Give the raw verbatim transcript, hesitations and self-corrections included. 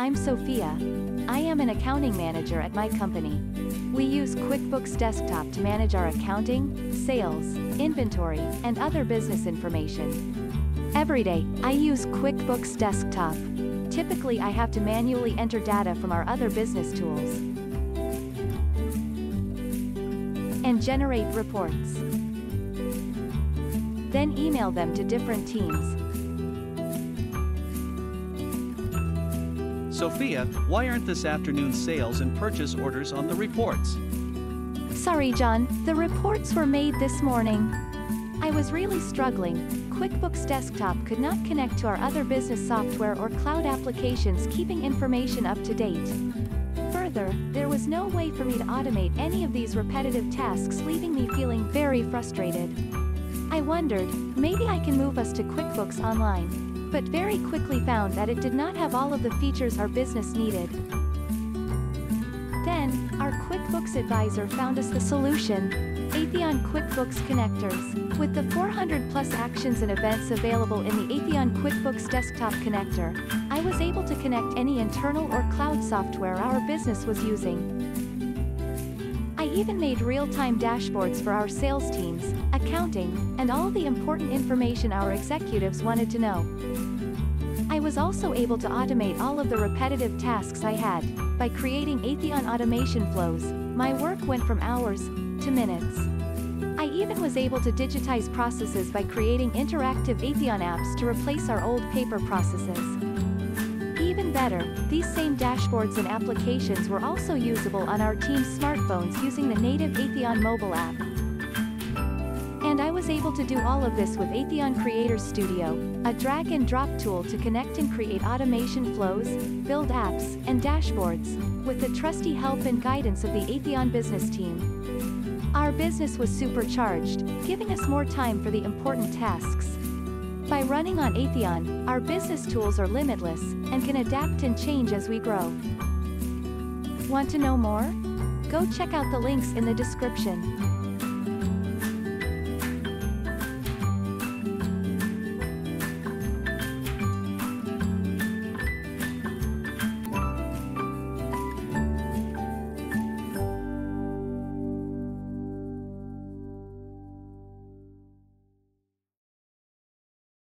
I'm Sophia. I am an accounting manager at my company. We use QuickBooks Desktop to manage our accounting, sales, inventory, and other business information. Every day, I use QuickBooks Desktop. Typically, I have to manually enter data from our other business tools and generate reports. Then email them to different teams. Sophia, why aren't this afternoon's sales and purchase orders on the reports? Sorry, John, the reports were made this morning. I was really struggling. QuickBooks Desktop could not connect to our other business software or cloud applications, keeping information up to date. Further, there was no way for me to automate any of these repetitive tasks, leaving me feeling very frustrated. I wondered, maybe I can move us to QuickBooks Online, but very quickly found that it did not have all of the features our business needed. Then, our QuickBooks advisor found us the solution, Aitheon QuickBooks Connectors. With the four hundred plus actions and events available in the Aitheon QuickBooks Desktop Connector, I was able to connect any internal or cloud software our business was using. I even made real-time dashboards for our sales teams, accounting, and all the important information our executives wanted to know. I was also able to automate all of the repetitive tasks I had. By creating Aitheon automation flows, my work went from hours to minutes. I even was able to digitize processes by creating interactive Aitheon apps to replace our old paper processes. Even better, these same dashboards and applications were also usable on our team's smartphones using the native Aitheon mobile app. And I was able to do all of this with Aitheon Creator Studio, a drag-and-drop tool to connect and create automation flows, build apps, and dashboards, with the trusty help and guidance of the Aitheon business team. Our business was supercharged, giving us more time for the important tasks. By running on Aitheon, our business tools are limitless and can adapt and change as we grow. Want to know more? Go check out the links in the description.